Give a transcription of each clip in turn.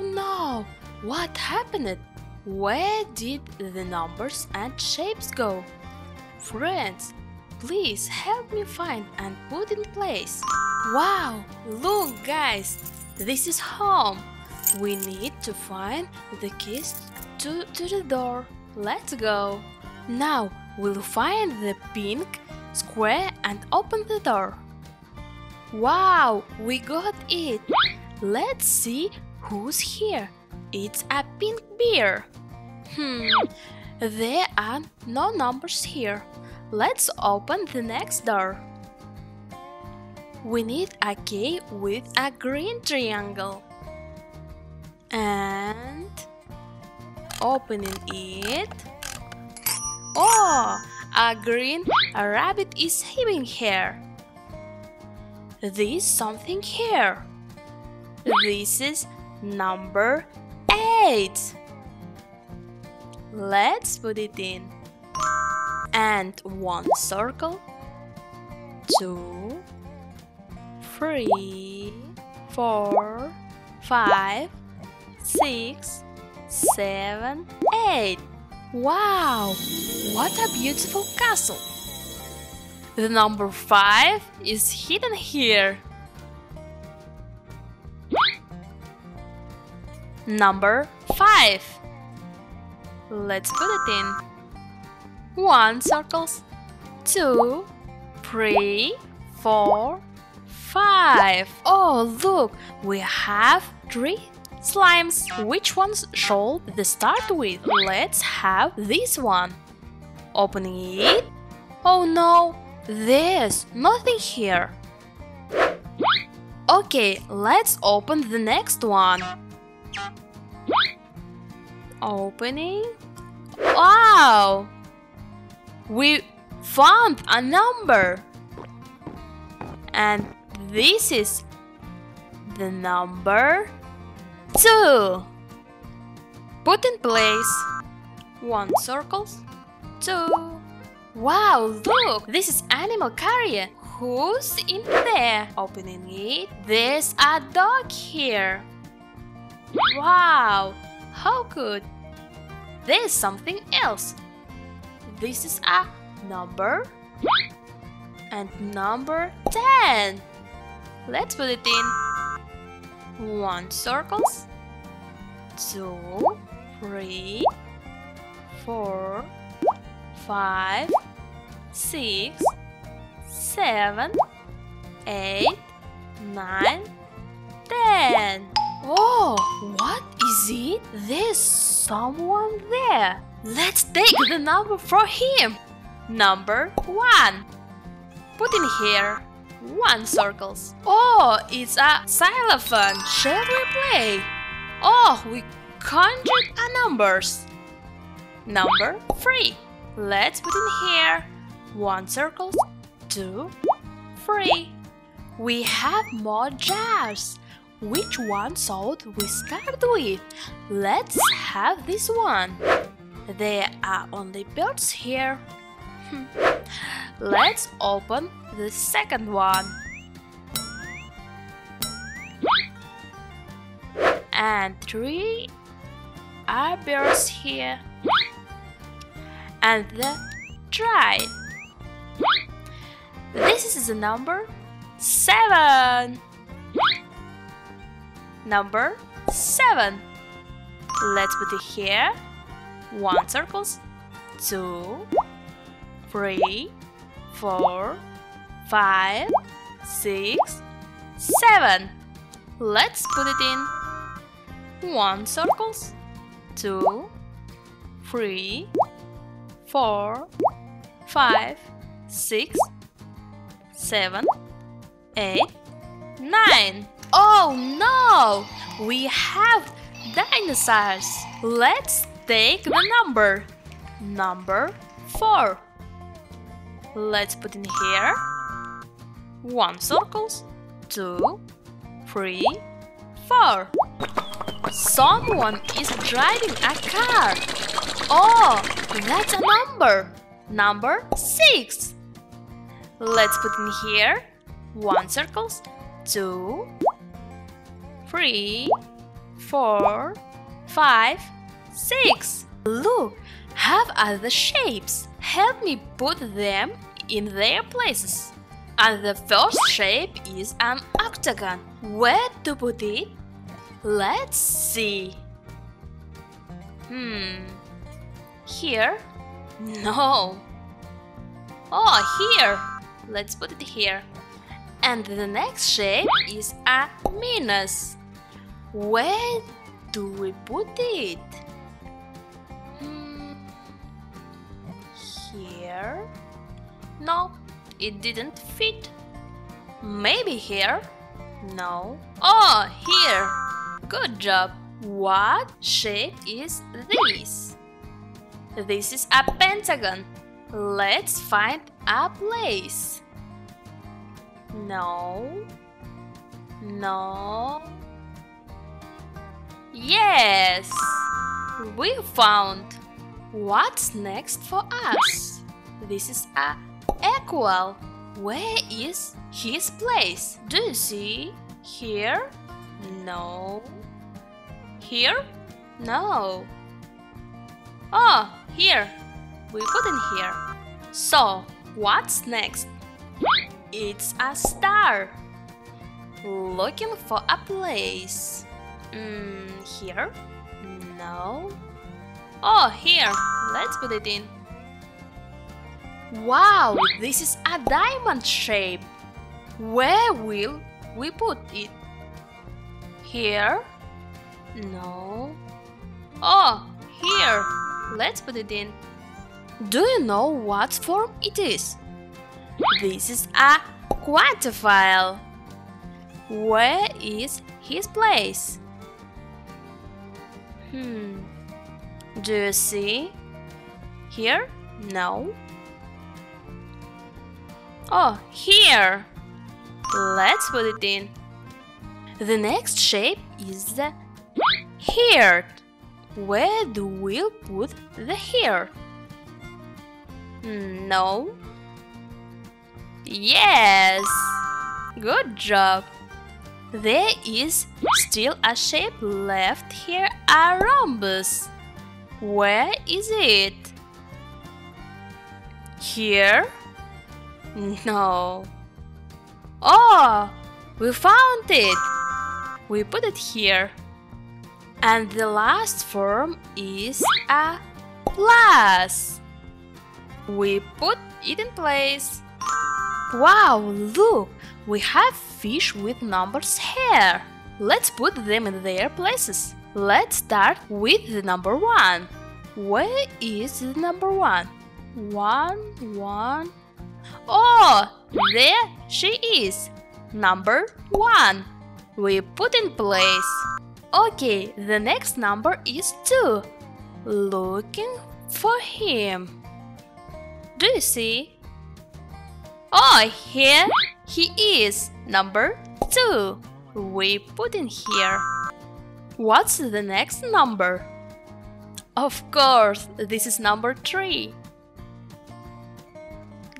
Oh no! What happened? Where did the numbers and shapes go? Friends, please help me find and put in place. Wow! Look, guys! This is home! We need to find the keys to the door. Let's go! Now we'll find the pink square and open the door. Wow! We got it! Let's see who's here. It's a pink bear. There are no numbers here. Let's open the next door. We need a key with a green triangle. And opening it. Oh, a green rabbit is hiding here. There's something here. This is number 8. Let's put it in. And one circle, 2, 3, 4, 5, 6, 7, 8. Wow! What a beautiful castle! The number 5 is hidden here. Number 5. Let's put it in. 1 circle, 2, 3, 4, 5. Oh, look, we have 3 slimes. Which ones shall they start with? Let's have this one. Opening it. Oh no, there's nothing here. Okay, let's open the next one. Opening. Wow! We found a number. And this is the number 2. Put in place. 1 circle, 2. Wow, look! This is animal carrier. Who's in there? Opening it. There's a dog here. Wow! How good! There's something else. This is a number. And number 10. Let's put it in. 1 circle, 2, 3, 4, 5, 6, 7, 8, 9, 10. Oh, what is it? There's someone there. Let's take the number from him. Number 1. Put in here. 1 circles. Oh, it's a xylophone. Shall we play? Oh, we conjured a numbers. Number 3. Let's put in here. 1 circle, 2, 3. We have more jars. Which one should we start with? Let's have this one. There are only birds here. Let's open the second one. And 3 are birds here. And the try. This is the number 7. Number 7. Let's put it here. 1 circle, 2, 3, 4, 5, 6, 7. Let's put it in. 1 circle, 2, 3, 4, 5, 6, 7, 8, 9. Oh no! We have dinosaurs. Let's take the number. Number 4. Let's put in here. 1 circle, 2, 3, 4. Someone is driving a car. Oh, that's a number. Number 6. Let's put in here. 1 circles, 2, 3, 4, 5, 6. Look, have other shapes. Help me put them in their places. And the first shape is an octagon. Where to put it? Let's see. Here? No. Oh, here. Let's put it here. And the next shape is a minus. Where do we put it? Here? No, it didn't fit. Maybe here? No. Oh, here. Good job. What shape is this? This is a pentagon. Let's find a place. No. No. Yes! We found. What's next for us? This is a equal. Where is his place? Do you see? Here? No. Here? No. Oh, here. We put in here. So, what's next? It's a star. Looking for a place. Here? No. Oh, here. Let's put it in. Wow, this is a diamond shape. Where will we put it? Here? No. Oh, here. Let's put it in. Do you know what form it is? This is a quadrifoil. Where is his place? Do you see? Here? No. Oh, here. Let's put it in. The next shape is the heart. Where do we put the heart? No. Yes. Good job. There is still a shape left here, a rhombus. Where is it? Here? No. Oh, we found it. We put it here. And the last form is a plus. We put it in place. Wow, look, we have fish with numbers here. Let's put them in their places. Let's start with the number 1. Where is the number 1? 1, 1. Oh, there she is. Number 1. We put in place. Okay, the next number is 2. Looking for him. Do you see? Oh, here he is. Number 2. We put in here. What's the next number? Of course, this is number 3.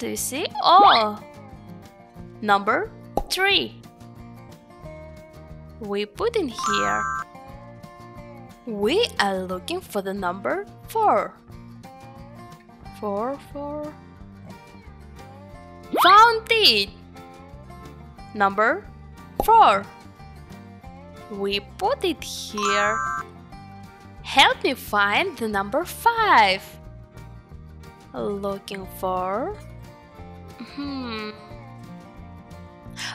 Do you see? Oh, number 3. We put in here. We are looking for the number 4. 4, 4. Found it! Number 4. We put it here. Help me find the number 5. Looking for...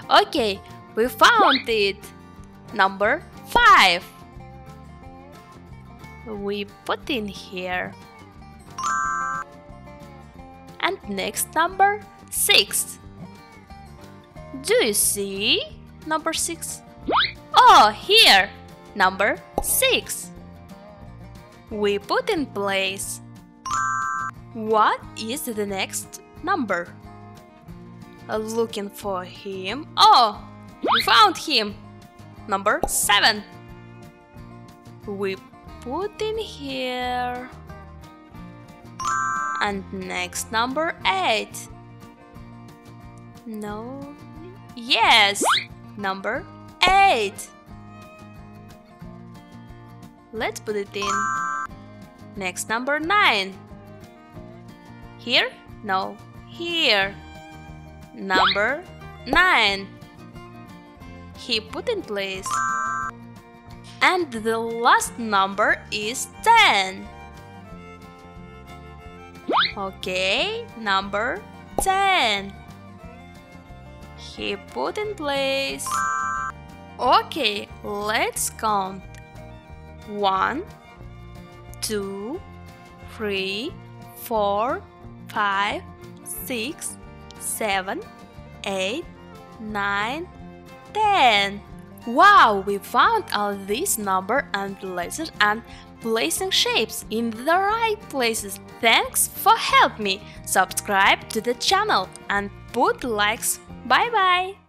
Okay, we found it. Number 5. We put in here. And next number 6. Do you see number 6? Oh, here. Number 6. We put in place. What is the next number? Looking for him. Oh, we found him. Number 7. We put in here. And next number 8. No. Yes. Number 8. Let's put it in. Next, number 9. Here? No, here. Number 9. He put in place. And the last number is 10. Okay, number 10. He put in place. Okay, let's count. 1, 2, 3, 4, 5, 6, 7, 8, 9, 10. Wow, we found all these number and letters and placing shapes in the right places. Thanks for helping me. Subscribe to the channel and put likes. Bye bye.